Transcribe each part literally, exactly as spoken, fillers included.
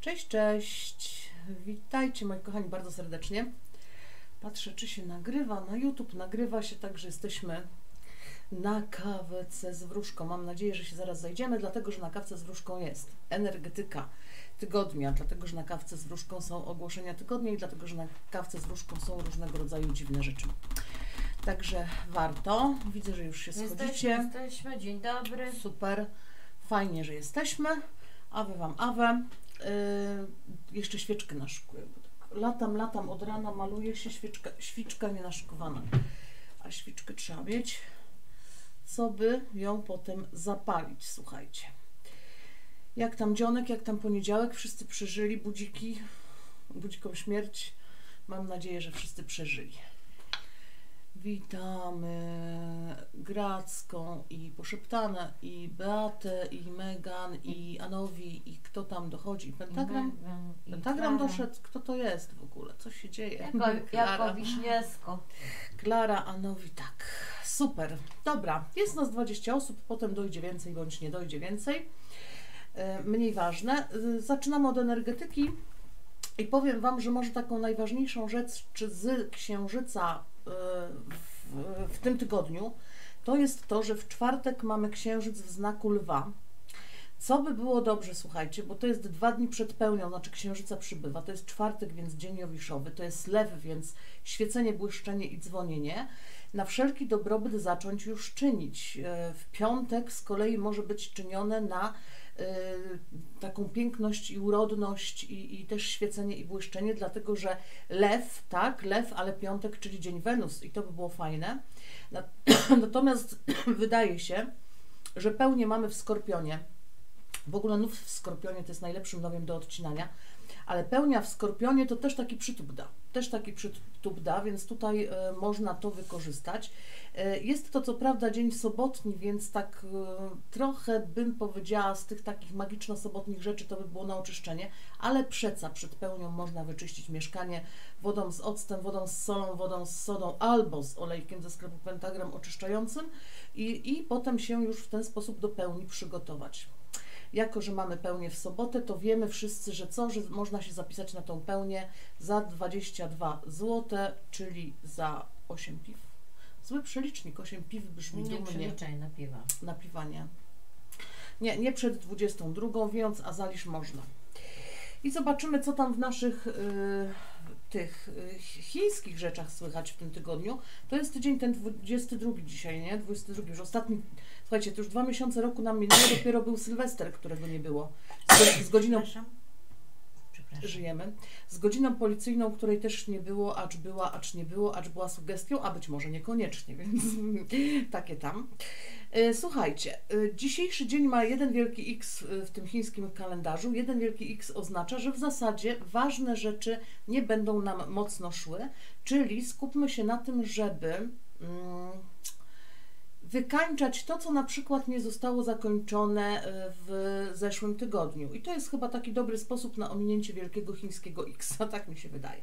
Cześć, cześć, witajcie moi kochani bardzo serdecznie. Patrzę, czy się nagrywa na YouTube, nagrywa się, także jesteśmy na kawce z wróżką. Mam nadzieję, że się zaraz zajdziemy, dlatego że na kawce z wróżką jest energetyka tygodnia, dlatego że na kawce z wróżką są ogłoszenia tygodnia i dlatego że na kawce z wróżką są różnego rodzaju dziwne rzeczy. Także warto. Widzę, że już się schodzicie. Jesteśmy, jesteśmy. Dzień dobry. Super. Fajnie, że jesteśmy. Awe wam, awe. Yy, jeszcze świeczkę naszykuję. Latam, latam od rana, maluję się, świeczka, świczka nie naszykowana. A świczkę trzeba mieć, co by ją potem zapalić, słuchajcie. Jak tam dzionek, jak tam poniedziałek, wszyscy przeżyli budziki, budzikom śmierć. Mam nadzieję, że wszyscy przeżyli. Witamy Gracką i Poszeptane, i Beatę, i Megan, i Anowi, i kto tam dochodzi? Pentagram? I Pentagram doszedł? Kto to jest w ogóle? Co się dzieje? Jako Wiśniewsko. Klara, Anowi, tak. Super. Dobra, jest nas dwadzieścia osób, potem dojdzie więcej bądź nie dojdzie więcej. Mniej ważne. Zaczynamy od energetyki i powiem wam, że może taką najważniejszą rzecz, czy z Księżyca W, w tym tygodniu, to jest to, że w czwartek mamy księżyc w znaku lwa. Co by było dobrze, słuchajcie, bo to jest dwa dni przed pełnią, znaczy księżyca przybywa, to jest czwartek, więc dzień jowiszowy, to jest lew, więc świecenie, błyszczenie i dzwonienie. Na wszelki dobrobyt zacząć już czynić. W piątek z kolei może być czynione na y, taką piękność i urodność i, i też świecenie i błyszczenie, dlatego że lew, tak, lew, ale piątek, czyli dzień Wenus i to by było fajne. Natomiast wydaje się, że pełnię mamy w Skorpionie. W ogóle nów w Skorpionie to jest najlepszym nowiem do odcinania, ale pełnia w Skorpionie to też taki przytup da, też taki przytup da, więc tutaj y, można to wykorzystać. Y, jest to co prawda dzień sobotni, więc tak y, trochę bym powiedziała z tych takich magiczno-sobotnich rzeczy to by było na oczyszczenie, ale przeca przed pełnią można wyczyścić mieszkanie wodą z octem, wodą z solą, wodą z sodą albo z olejkiem ze sklepu Pentagram oczyszczającym i, i potem się już w ten sposób do pełni przygotować. Jako że mamy pełnię w sobotę, to wiemy wszyscy, że co, że można się zapisać na tą pełnię za dwadzieścia dwa złote, czyli za osiem piw. Zły przelicznik, osiem piw brzmi dumnie. Nie przeliczaj na piwa. Na piwanie. Nie, nie przed dwudziestą drugą, więc a zaliż można. I zobaczymy, co tam w naszych yy, tych yy, chińskich rzeczach słychać w tym tygodniu. To jest tydzień ten dwudziesty drugi dzisiaj, nie? dwudziesty drugi, już ostatni. Słuchajcie, to już dwa miesiące roku nam minęło, dopiero był Sylwester, którego nie było. Z, z godziną... Przepraszam. Przepraszam. Żyjemy. Z godziną policyjną, której też nie było, acz była, acz nie było, acz była sugestią, a być może niekoniecznie, więc takie tam. Słuchajcie, dzisiejszy dzień ma jeden wielki X w tym chińskim kalendarzu. Jeden wielki X oznacza, że w zasadzie ważne rzeczy nie będą nam mocno szły, czyli skupmy się na tym, żeby... Mm, wykańczać to, co na przykład nie zostało zakończone w zeszłym tygodniu. I to jest chyba taki dobry sposób na ominięcie wielkiego chińskiego X, tak mi się wydaje.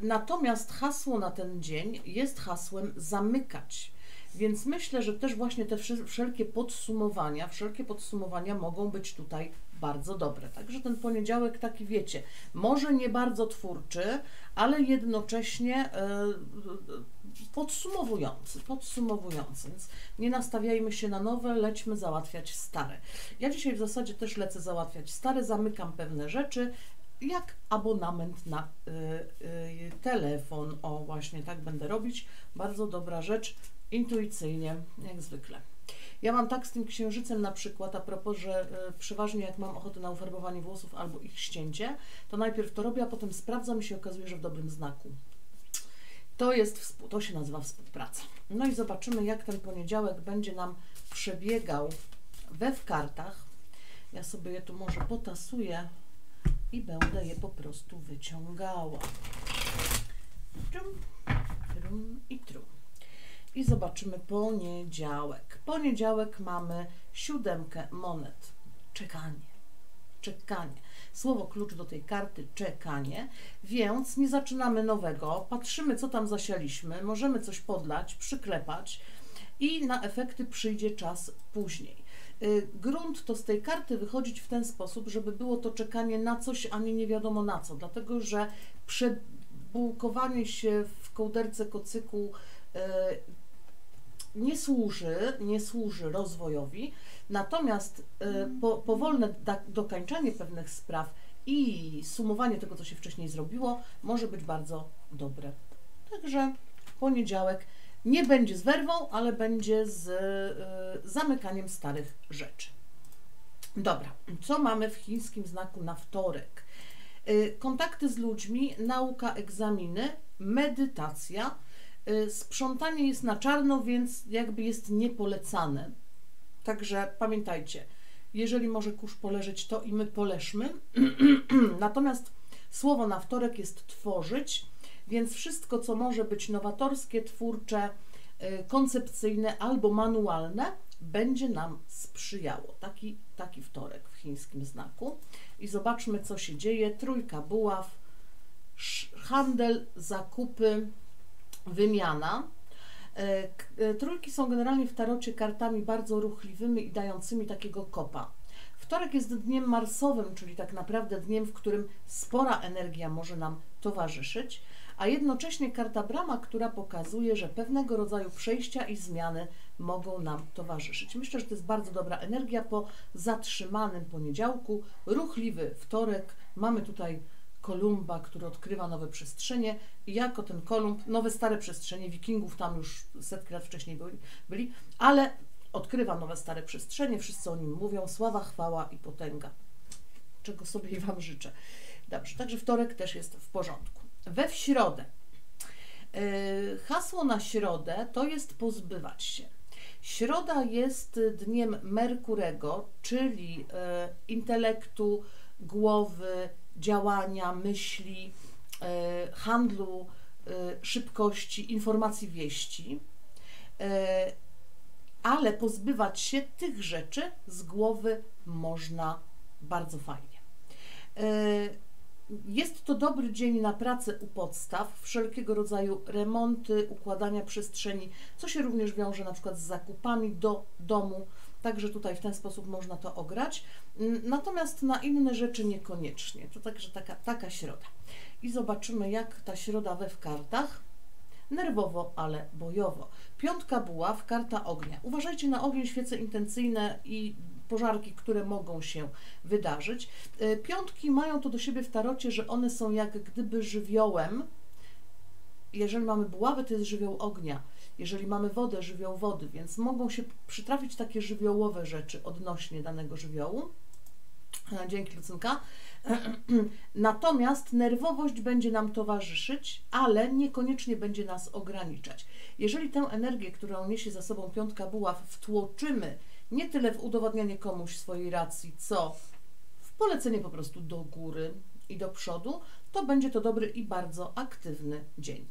Natomiast hasło na ten dzień jest hasłem zamykać. Więc myślę, że też właśnie te wszelkie podsumowania, wszelkie podsumowania mogą być tutaj bardzo dobre. Także ten poniedziałek taki, wiecie, może nie bardzo twórczy, ale jednocześnie podsumowujący, podsumowujący. Więc nie nastawiajmy się na nowe, lećmy załatwiać stare. Ja dzisiaj w zasadzie też lecę załatwiać stare, zamykam pewne rzeczy, jak abonament na y, y, telefon. O, właśnie tak będę robić. Bardzo dobra rzecz. Intuicyjnie, jak zwykle. Ja mam tak z tym księżycem na przykład, a propos, że y, przeważnie jak mam ochotę na ufarbowanie włosów albo ich ścięcie, to najpierw to robię, a potem sprawdzam i się okazuje, że w dobrym znaku. To jest, to się nazywa współpraca. No i zobaczymy, jak ten poniedziałek będzie nam przebiegał we w kartach. Ja sobie je tu może potasuję i będę je po prostu wyciągała. Trum, trum i trum. I zobaczymy poniedziałek. Poniedziałek mamy siódemkę monet. Czekanie. Czekanie. Słowo klucz do tej karty czekanie. Więc nie zaczynamy nowego. Patrzymy, co tam zasialiśmy. Możemy coś podlać, przyklepać i na efekty przyjdzie czas później. Grunt to z tej karty wychodzić w ten sposób, żeby było to czekanie na coś, a nie nie wiadomo na co, dlatego że przebułkowanie się w kołderce kocyku nie służy, nie służy rozwojowi, natomiast po, powolne dokańczanie pewnych spraw i sumowanie tego, co się wcześniej zrobiło, może być bardzo dobre. Także poniedziałek nie będzie z werwą, ale będzie z y, zamykaniem starych rzeczy. Dobra, co mamy w chińskim znaku na wtorek? Y, kontakty z ludźmi, nauka, egzaminy, medytacja. Y, sprzątanie jest na czarno, więc jakby jest niepolecane. Także pamiętajcie, jeżeli może kurz poleżeć, to i my poleżmy. Natomiast słowo na wtorek jest tworzyć, więc wszystko, co może być nowatorskie, twórcze, koncepcyjne albo manualne, będzie nam sprzyjało. Taki, taki wtorek w chińskim znaku. I zobaczmy, co się dzieje. Trójka buław, handel, zakupy, wymiana. Trójki są generalnie w tarocie kartami bardzo ruchliwymi i dającymi takiego kopa. Wtorek jest dniem marsowym, czyli tak naprawdę dniem, w którym spora energia może nam towarzyszyć, a jednocześnie karta brama, która pokazuje, że pewnego rodzaju przejścia i zmiany mogą nam towarzyszyć. Myślę, że to jest bardzo dobra energia po zatrzymanym poniedziałku. Ruchliwy wtorek. Mamy tutaj Kolumba, który odkrywa nowe przestrzenie i jako ten Kolumb, nowe stare przestrzenie, Wikingów tam już setki lat wcześniej byli, byli ale odkrywa nowe stare przestrzenie, wszyscy o nim mówią, sława, chwała i potęga, czego sobie i Wam życzę. Dobrze, także wtorek też jest w porządku. We w środę. Yy, hasło na środę to jest pozbywać się. Środa jest dniem Merkurego, czyli yy, intelektu, głowy, działania, myśli, yy, handlu, yy, szybkości, informacji, wieści, yy, ale pozbywać się tych rzeczy z głowy można bardzo fajnie. Yy, Jest to dobry dzień na pracę u podstaw, wszelkiego rodzaju remonty, układania przestrzeni, co się również wiąże na przykład z zakupami do domu, także tutaj w ten sposób można to ograć, natomiast na inne rzeczy niekoniecznie. To także taka, taka środa. I zobaczymy, jak ta środa we w kartach. Nerwowo, ale bojowo. Piątka buław, karta ognia. Uważajcie na ogień, świece intencyjne i pożarki, które mogą się wydarzyć. Piątki mają to do siebie w tarocie, że one są jak gdyby żywiołem. Jeżeli mamy buławy, to jest żywioł ognia. Jeżeli mamy wodę, żywioł wody, więc mogą się przytrafić takie żywiołowe rzeczy odnośnie danego żywiołu. Dzięki, Lucynka. Natomiast nerwowość będzie nam towarzyszyć, ale niekoniecznie będzie nas ograniczać. Jeżeli tę energię, którą niesie za sobą piątka buław, wtłoczymy nie tyle w udowadnianie komuś swojej racji, co w polecenie po prostu do góry i do przodu, to będzie to dobry i bardzo aktywny dzień.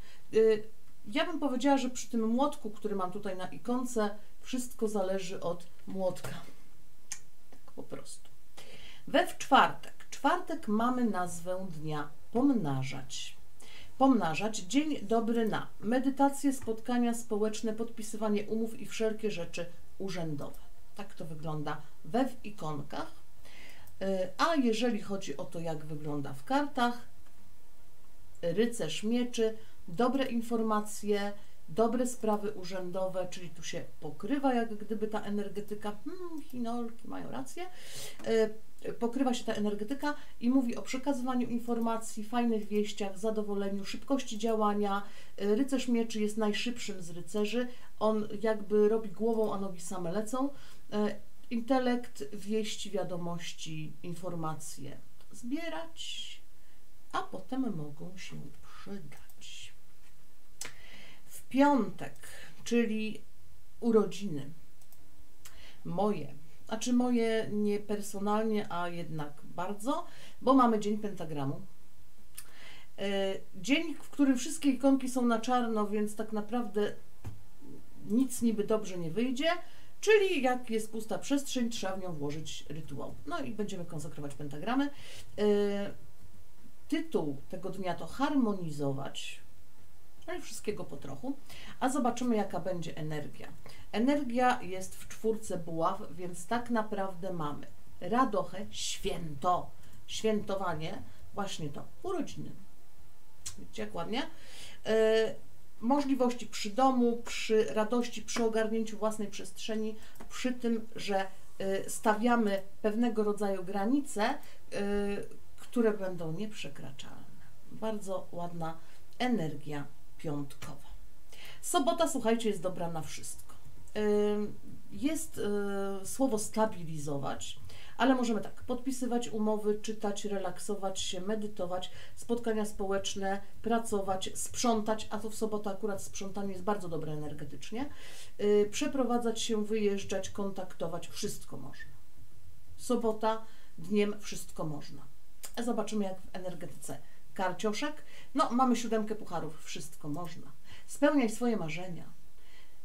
Ja bym powiedziała, że przy tym młotku, który mam tutaj na ikonce, wszystko zależy od młotka. Tak po prostu. We w czwartek. Czwartek mamy nazwę dnia pomnażać. Pomnażać, dzień dobry na medytacje, spotkania społeczne, podpisywanie umów i wszelkie rzeczy urzędowe. Tak to wygląda we w ikonkach. A jeżeli chodzi o to, jak wygląda w kartach, rycerz mieczy, dobre informacje, dobre sprawy urzędowe, czyli tu się pokrywa jak gdyby ta energetyka, hmm, Chinolki mają rację, pokrywa się ta energetyka i mówi o przekazywaniu informacji, fajnych wieściach, zadowoleniu, szybkości działania. Rycerz mieczy jest najszybszym z rycerzy, on jakby robi głową, a nogi same lecą. Intelekt, wieści, wiadomości, informacje zbierać, a potem mogą się przydać. W piątek, czyli urodziny moje, a czy moje nie personalnie, a jednak bardzo, bo mamy dzień pentagramu. Dzień, w którym wszystkie ikonki są na czarno, więc tak naprawdę nic niby dobrze nie wyjdzie, czyli jak jest pusta przestrzeń, trzeba w nią włożyć rytuał. No i będziemy konsekrować pentagramy. Tytuł tego dnia to harmonizować, no i wszystkiego po trochu, a zobaczymy, jaka będzie energia. Energia jest w czwórce buław, więc tak naprawdę mamy radochę, święto, świętowanie, właśnie to, urodziny. Widzicie, jak ładnie? Yy, możliwości przy domu, przy radości, przy ogarnięciu własnej przestrzeni, przy tym, że yy, stawiamy pewnego rodzaju granice, yy, które będą nieprzekraczalne. Bardzo ładna energia piątkowa. Sobota, słuchajcie, jest dobra na wszystko. Yy, jest yy, słowo stabilizować, ale możemy tak, podpisywać umowy, czytać, relaksować się, medytować, spotkania społeczne, pracować, sprzątać, a to w sobotę akurat sprzątanie jest bardzo dobre energetycznie, yy, przeprowadzać się, wyjeżdżać, kontaktować, wszystko można. Sobota, dniem wszystko można. A zobaczymy, jak w energetyce karcioszek. No, mamy siódemkę pucharów, wszystko można. Spełniaj swoje marzenia.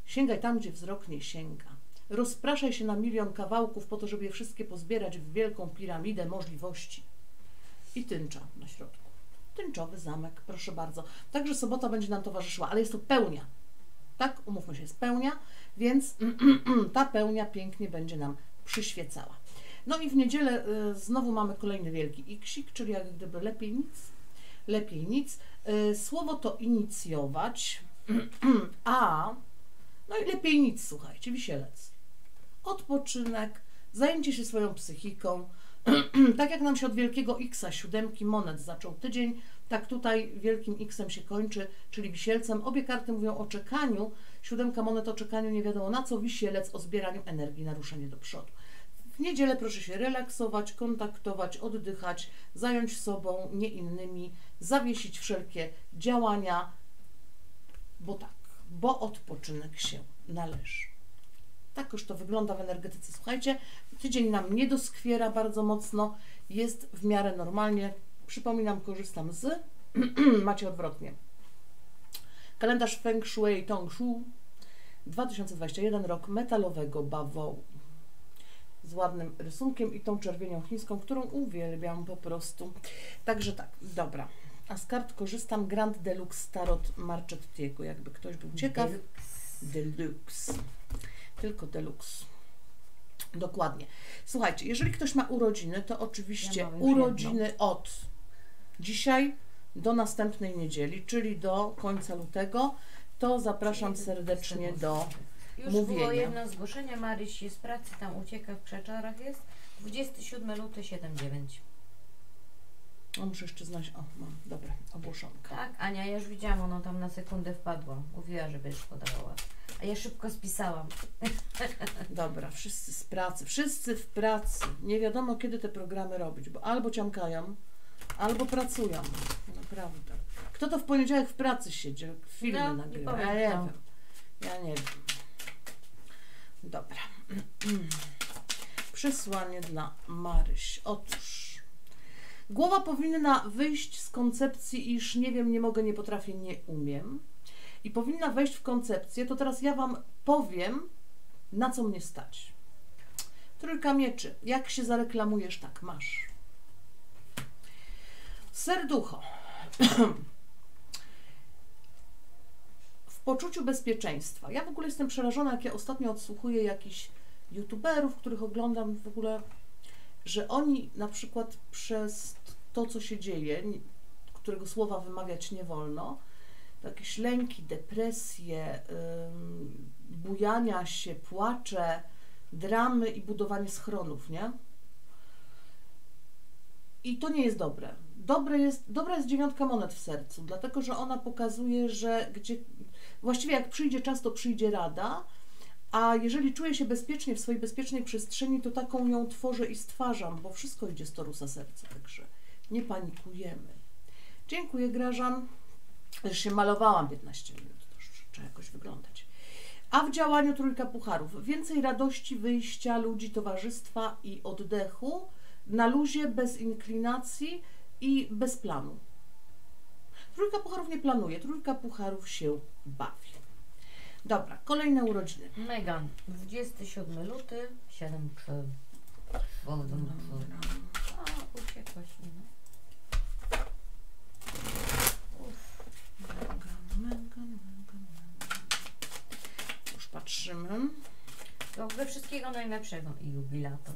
Sięgaj tam, gdzie wzrok nie sięga. Rozpraszaj się na milion kawałków po to, żeby je wszystkie pozbierać w wielką piramidę możliwości. I tęcza na środku. Tęczowy zamek, proszę bardzo. Także sobota będzie nam towarzyszyła, ale jest to pełnia. Tak, umówmy się, jest pełnia, więc ta pełnia pięknie będzie nam przyświecała. No i w niedzielę znowu mamy kolejny wielki iksik, czyli jak gdyby lepiej nic. Lepiej nic. Słowo to inicjować, a no i lepiej nic, słuchajcie, wisielec. Odpoczynek, zajęcie się swoją psychiką. Tak jak nam się od wielkiego X-a, siódemki monet zaczął tydzień, tak tutaj wielkim X-em się kończy, czyli wisielcem. Obie karty mówią o czekaniu, siódemka monet o czekaniu, nie wiadomo na co, wisielec o zbieraniu energii na ruszenie do przodu. W niedzielę proszę się relaksować, kontaktować, oddychać, zająć sobą, nie innymi, zawiesić wszelkie działania, bo tak, bo odpoczynek się należy. Tak już to wygląda w energetyce. Słuchajcie, tydzień nam nie doskwiera bardzo mocno, jest w miarę normalnie. Przypominam, korzystam z, macie odwrotnie, kalendarz Feng Shui Tong Shu, dwa tysiące dwudziesty pierwszy rok metalowego bawołu. Z ładnym rysunkiem i tą czerwienią chińską, którą uwielbiam po prostu. Także tak, dobra. A z kart korzystam Grand Deluxe Starot Marchetti'ego, jakby ktoś był ciekaw. Deluxe. Tylko Deluxe. Dokładnie. Słuchajcie, jeżeli ktoś ma urodziny, to oczywiście ja urodziny jedno. Od dzisiaj do następnej niedzieli, czyli do końca lutego, to zapraszam serdecznie do... Już mówienia. Było jedno zgłoszenie, Maryś jest z pracy, tam ucieka, w Krzeczarach jest, dwudziesty siódmy luty, siedem dziewięć. O, muszę jeszcze znać, o, mam, dobra, ogłoszonka. Tak, Ania, ja już widziałam, ona tam na sekundę wpadła, mówiła, że będziesz podawała, a ja szybko spisałam. Dobra, wszyscy z pracy, wszyscy w pracy, nie wiadomo kiedy te programy robić, bo albo ciamkają, albo pracują, naprawdę. Kto to w poniedziałek w pracy siedzi, filmy no, nagrywa? Ja nie wiem, ja nie wiem. Dobra, przesłanie dla Maryś. Otóż głowa powinna wyjść z koncepcji, iż nie wiem, nie mogę, nie potrafię, nie umiem i powinna wejść w koncepcję, to teraz ja Wam powiem, na co mnie stać. Trójka mieczy, jak się zareklamujesz, tak masz. Serducho. Poczuciu bezpieczeństwa. Ja w ogóle jestem przerażona, jak ja ostatnio odsłuchuję jakichś youtuberów, których oglądam w ogóle, że oni na przykład przez to, co się dzieje, którego słowa wymawiać nie wolno, jakieś lęki, depresje, yy, bujania się, płacze, dramy i budowanie schronów, nie? I to nie jest dobre. Dobre jest, dobra jest dziewiątka monet w sercu, dlatego że ona pokazuje, że gdzie... Właściwie jak przyjdzie czas, to przyjdzie rada, a jeżeli czuję się bezpiecznie w swojej bezpiecznej przestrzeni, to taką ją tworzę i stwarzam, bo wszystko idzie z torusa serca, także nie panikujemy. Dziękuję, Grażan. Już się malowałam piętnaście minut, to już trzeba jakoś wyglądać. A w działaniu trójka pucharów. Więcej radości, wyjścia, ludzi, towarzystwa i oddechu, na luzie, bez inklinacji i bez planu. Trójka pucharów nie planuje, trójka pucharów się bawi. Dobra, kolejne urodziny. Megan, dwudziesty siódmy luty, siedem trzy. A, uciekłaś mi. Megan, Megan. Już patrzymy. To we wszystkiego najlepszego i jubilatu.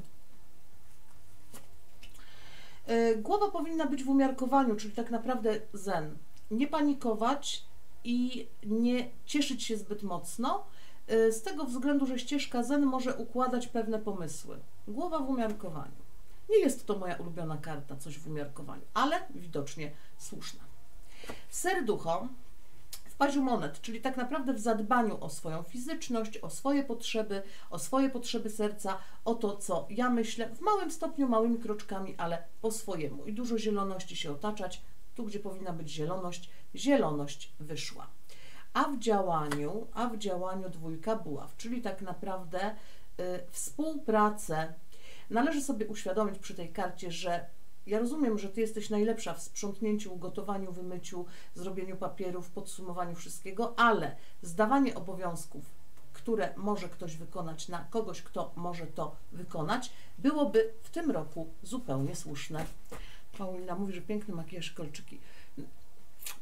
Głowa powinna być w umiarkowaniu, czyli tak naprawdę zen. Nie panikować i nie cieszyć się zbyt mocno, z tego względu, że ścieżka zen może układać pewne pomysły. Głowa w umiarkowaniu. Nie jest to moja ulubiona karta, coś w umiarkowaniu, ale widocznie słuszna. Serducho w paziu monet, czyli tak naprawdę w zadbaniu o swoją fizyczność, o swoje potrzeby, o swoje potrzeby serca, o to, co ja myślę, w małym stopniu, małymi kroczkami, ale po swojemu. I dużo zieloności się otaczać, tu gdzie powinna być zieloność, zieloność wyszła. A w działaniu, a w działaniu dwójka buław, czyli tak naprawdę y, współpracę. Należy sobie uświadomić przy tej karcie, że ja rozumiem, że Ty jesteś najlepsza w sprzątnięciu, ugotowaniu, wymyciu, zrobieniu papierów, podsumowaniu wszystkiego, ale zdawanie obowiązków, które może ktoś wykonać na kogoś, kto może to wykonać, byłoby w tym roku zupełnie słuszne. Paulina mówi, że piękny makijaż, kolczyki.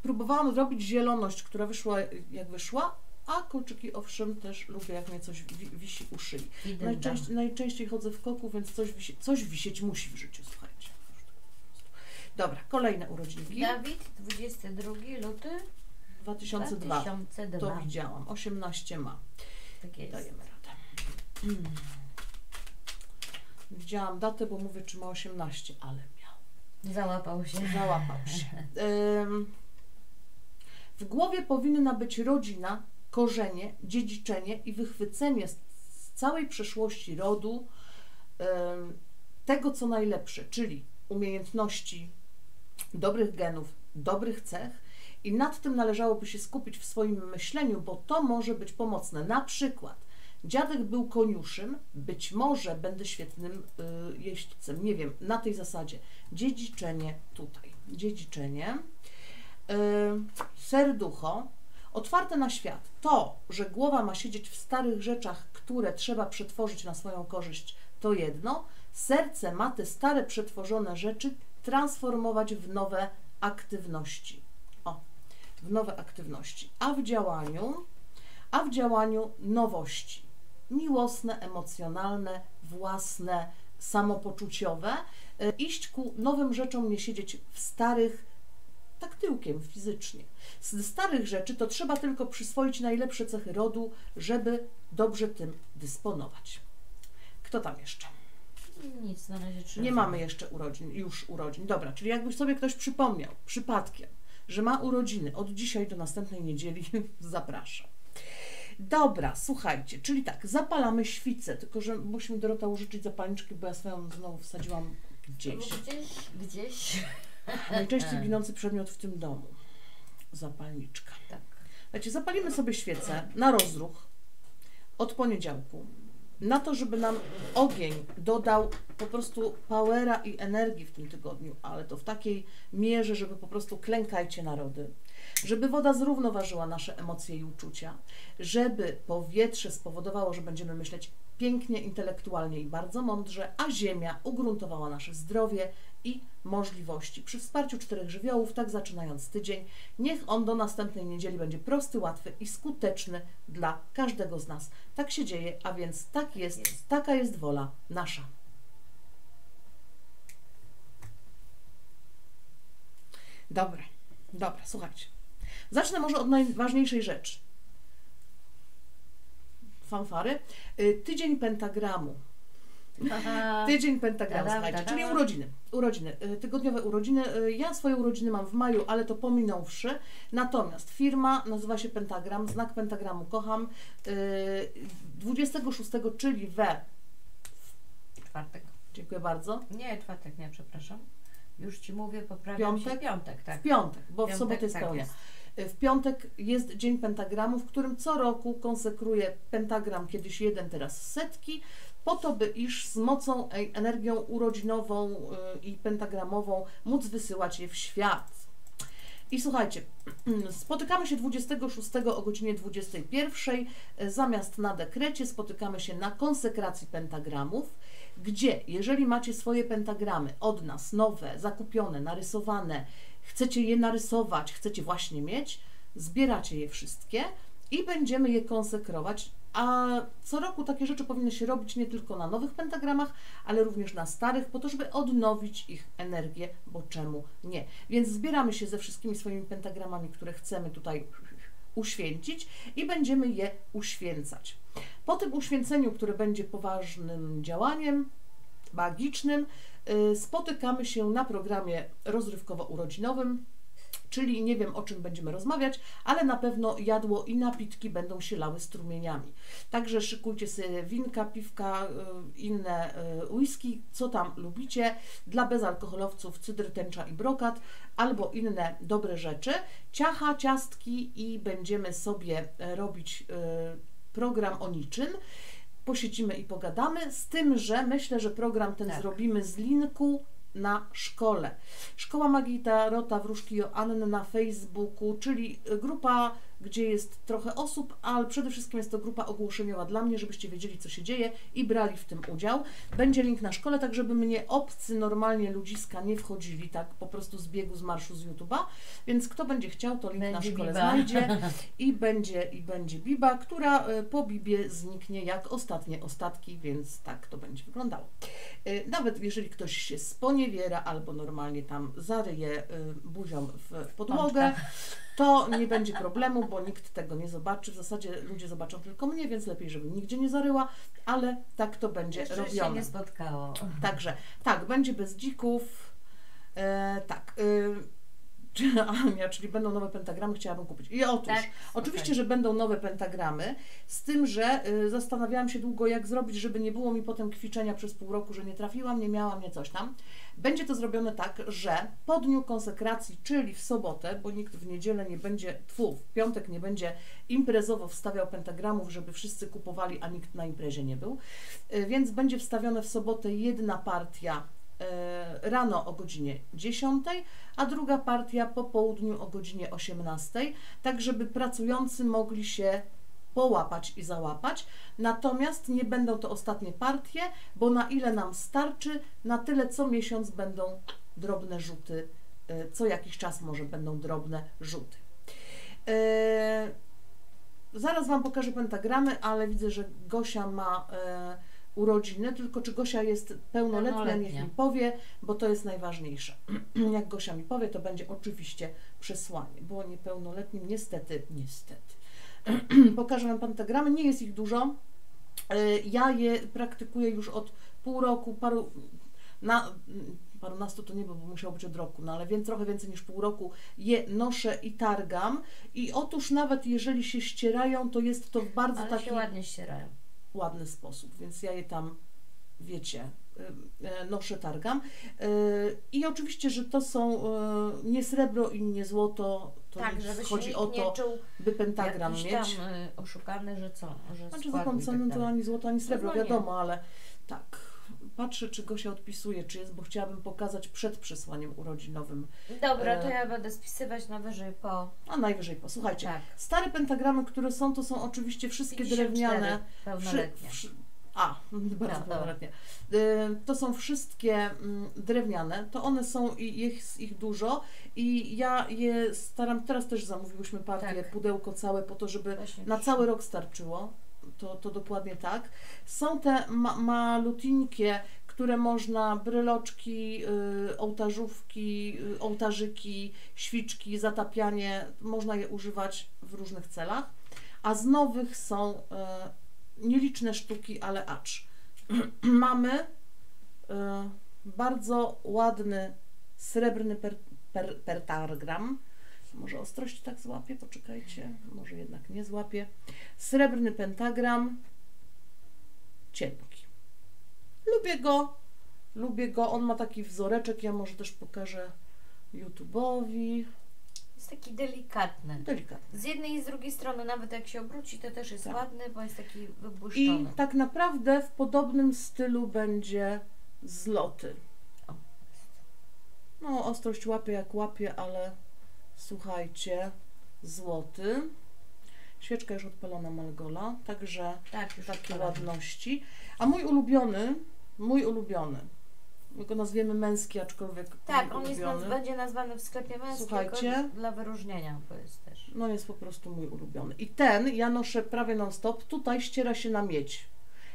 Próbowałam zrobić zieloność, która wyszła jak wyszła, a kolczyki owszem też lubię, jak mnie coś wi wisi u szyi. Najczęściej, najczęściej chodzę w koku, więc coś, wisi coś wisieć musi w życiu, słuchajcie. Dobra, kolejne urodzinki. Dawid, dwudziestego drugiego lutego dwa tysiące drugiego. To widziałam, osiemnaście ma. Tak jest. Dajemy radę. Hmm. Widziałam datę, bo mówię, czy ma osiemnaście, ale miał. Załapał się. Załapał się. Ym, w głowie powinna być rodzina, korzenie, dziedziczenie i wychwycenie z, z całej przeszłości rodu ym, tego, co najlepsze, czyli umiejętności, dobrych genów, dobrych cech i nad tym należałoby się skupić w swoim myśleniu, bo to może być pomocne. Na przykład dziadek był koniuszym, być może będę świetnym y, jeźdźcem, nie wiem, na tej zasadzie. Dziedziczenie tutaj, dziedziczenie, y, serducho, otwarte na świat. To, że głowa ma siedzieć w starych rzeczach, które trzeba przetworzyć na swoją korzyść, to jedno. Serce ma te stare, przetworzone rzeczy transformować w nowe aktywności. O, w nowe aktywności. A w działaniu, a w działaniu nowości. Miłosne, emocjonalne, własne, samopoczuciowe. Iść ku nowym rzeczom, nie siedzieć w starych, tak tyłkiem, fizycznie. Z starych rzeczy to trzeba tylko przyswoić najlepsze cechy rodu, żeby dobrze tym dysponować. Kto tam jeszcze? Nic na razie. Trzeba. Nie mamy jeszcze urodzin, już urodzin. Dobra, czyli jakby sobie ktoś przypomniał przypadkiem, że ma urodziny od dzisiaj do następnej niedzieli, zapraszam. Dobra, słuchajcie, czyli tak, zapalamy świcę, tylko że musimy Dorota użyczyć zapalniczki, bo ja swoją znowu wsadziłam gdzieś. Gdzieś, gdzieś. Najczęściej ginący przedmiot w tym domu. Zapalniczka. Tak. Znaczy, zapalimy sobie świecę na rozruch od poniedziałku. Na to, żeby nam ogień dodał po prostu powera i energii w tym tygodniu, ale to w takiej mierze, żeby po prostu klękajcie narody, żeby woda zrównoważyła nasze emocje i uczucia, żeby powietrze spowodowało, że będziemy myśleć pięknie, intelektualnie i bardzo mądrze, a ziemia ugruntowała nasze zdrowie i możliwości. Przy wsparciu czterech żywiołów, tak zaczynając tydzień, niech on do następnej niedzieli będzie prosty, łatwy i skuteczny dla każdego z nas. Tak się dzieje, a więc tak jest, taka jest wola nasza. Dobra, dobra, słuchajcie. Zacznę może od najważniejszej rzeczy. Fanfary. Tydzień pentagramu. Tydzień pentagramu, słuchajcie, czyli urodziny, urodziny, tygodniowe urodziny. Ja swoje urodziny mam w maju, ale to pominąwszy. Natomiast firma nazywa się Pentagram, znak pentagramu kocham. dwudziestego szóstego, czyli we... Czwartek. Dziękuję bardzo. Nie, czwartek, nie, przepraszam. Już Ci mówię, poprawiam piątek? się. Piątek, tak. W piątek, bo piątek, w sobotę jest pełnia. Tak. W piątek jest Dzień Pentagramu, w którym co roku konsekruje pentagram, kiedyś jeden, teraz setki, po to, by iż z mocą, energią urodzinową i pentagramową móc wysyłać je w świat. I słuchajcie, spotykamy się dwudziestego szóstego o godzinie dwudziestej pierwszej, zamiast na dekrecie spotykamy się na konsekracji pentagramów, gdzie jeżeli macie swoje pentagramy od nas, nowe, zakupione, narysowane, chcecie je narysować, chcecie właśnie mieć, zbieracie je wszystkie i będziemy je konsekrować. A co roku takie rzeczy powinny się robić nie tylko na nowych pentagramach, ale również na starych, po to, żeby odnowić ich energię, bo czemu nie. Więc zbieramy się ze wszystkimi swoimi pentagramami, które chcemy tutaj uświęcić i będziemy je uświęcać. Po tym uświęceniu, które będzie poważnym działaniem magicznym, spotykamy się na programie rozrywkowo-urodzinowym, czyli nie wiem, o czym będziemy rozmawiać, ale na pewno jadło i napitki będą się lały strumieniami. Także szykujcie sobie winka, piwka, inne whisky, co tam lubicie. Dla bezalkoholowców cydr, tęcza i brokat, albo inne dobre rzeczy. Ciacha, ciastki i będziemy sobie robić program o niczym. Posiedzimy i pogadamy, z tym, że myślę, że program ten tak. zrobimy z linku na szkole. Szkoła Magii i Tarota Wróżki Joanny na Facebooku, czyli grupa, gdzie jest trochę osób, ale przede wszystkim jest to grupa ogłoszeniowa dla mnie, żebyście wiedzieli, co się dzieje i brali w tym udział. Będzie link na szkole, tak żeby mnie obcy, normalnie ludziska nie wchodzili, tak po prostu z biegu, z marszu, z YouTube'a, więc kto będzie chciał, to link będzie na szkole biba. znajdzie i będzie, i będzie biba, która po bibie zniknie jak ostatnie ostatki, więc tak to będzie wyglądało. Nawet jeżeli ktoś się sponiewiera albo normalnie tam zaryje buzią w podłogę, to nie będzie problemu, bo nikt tego nie zobaczy. W zasadzie ludzie zobaczą tylko mnie, więc lepiej, żebym nigdzie nie zaryła, ale tak to będzie jeszcze robione. Jeszcze się nie spotkało. Także tak, będzie bez dzików. E, tak. E, Ania, czyli będą nowe pentagramy, chciałabym kupić. I otóż, tak? oczywiście, okay. że będą nowe pentagramy, z tym, że y, zastanawiałam się długo, jak zrobić, żeby nie było mi potem kwiczenia przez pół roku, że nie trafiłam, nie miałam, nie coś tam. Będzie to zrobione tak, że po dniu konsekracji, czyli w sobotę, bo nikt w niedzielę nie będzie, tfu, w piątek nie będzie imprezowo wstawiał pentagramów, żeby wszyscy kupowali, a nikt na imprezie nie był, więc będzie wstawione w sobotę jedna partia rano o godzinie dziesiątej, a druga partia po południu o godzinie osiemnastej, tak żeby pracujący mogli się połapać i załapać, natomiast nie będą to ostatnie partie, bo na ile nam starczy, na tyle co miesiąc będą drobne rzuty, co jakiś czas może będą drobne rzuty. Eee, zaraz Wam pokażę pentagramy, ale widzę, że Gosia ma e, urodziny, tylko czy Gosia jest pełnoletnia, pełnoletnia, niech mi powie, bo to jest najważniejsze. Jak Gosia mi powie, to będzie oczywiście przesłanie, bo niepełnoletnim niestety, niestety. Pokażę Wam pentagramy, nie jest ich dużo, ja je praktykuję już od pół roku, paru, na, parunastu to nie było, bo musiało być od roku, no ale więc trochę więcej niż pół roku je noszę i targam i otóż nawet jeżeli się ścierają, to jest to w bardzo ale taki się ładnie ścierają. ładny sposób, więc ja je tam, wiecie, noszę, targam i oczywiście, że to są nie srebro i nie złoto, to tak, żeby chodzi się o to, czuł, by pentagram mieć. Tam oszukany, że co? Że znaczy zakąconym tak to ani złoto, ani srebro, no, no wiadomo, ale tak, patrzę, czy Gosia odpisuje, czy jest, bo chciałabym pokazać przed przesłaniem urodzinowym. Dobra, e... to ja będę spisywać najwyżej po. A najwyżej po, słuchajcie, tak. Stare pentagramy, które są, to są oczywiście wszystkie drewniane, pełnoletnie. Wszy... Wszy... A, bardzo pełnoletnie. To są wszystkie drewniane, to one są i jest ich dużo i ja je staram, teraz też zamówiłyśmy partię, tak. pudełko całe po to, żeby Właśnie na cały rok starczyło, to, to dokładnie tak. Są te ma malutinkie, które można, bryloczki, yy, ołtarzówki, yy, ołtarzyki, świczki, zatapianie, można je używać w różnych celach, a z nowych są yy, nieliczne sztuki, ale acz. Mamy y, bardzo ładny, srebrny per, per, pentagram. Może ostrość tak złapie, poczekajcie, może jednak nie złapie. Srebrny pentagram, cienki. Lubię go, lubię go, on ma taki wzoreczek, ja może też pokażę YouTube'owi. Jest taki delikatny. delikatny. Z jednej i z drugiej strony, nawet jak się obróci, to też jest tak. ładny, bo jest taki wybłyszczony. I tak naprawdę w podobnym stylu będzie zloty. No, ostrość łapie jak łapie, ale słuchajcie, złoty. Świeczka już odpalona, Malgola, także tak, już takie odpalone. ładności. A mój ulubiony, mój ulubiony, jak go nazwiemy, męski, aczkolwiek tak, on jest naz będzie nazwany w sklepie męskim. Słuchajcie, dla wyróżnienia, bo jest też. No jest po prostu mój ulubiony. I ten ja noszę prawie non stop, tutaj ściera się na miedź.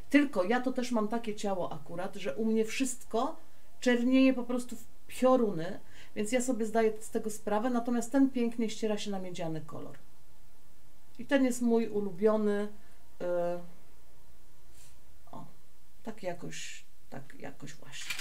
Tylko ja to też mam takie ciało akurat, że u mnie wszystko czernieje po prostu w pioruny, więc ja sobie zdaję z tego sprawę, natomiast ten pięknie ściera się na miedziany kolor. I ten jest mój ulubiony. Yy... O, tak jakoś, tak jakoś właśnie.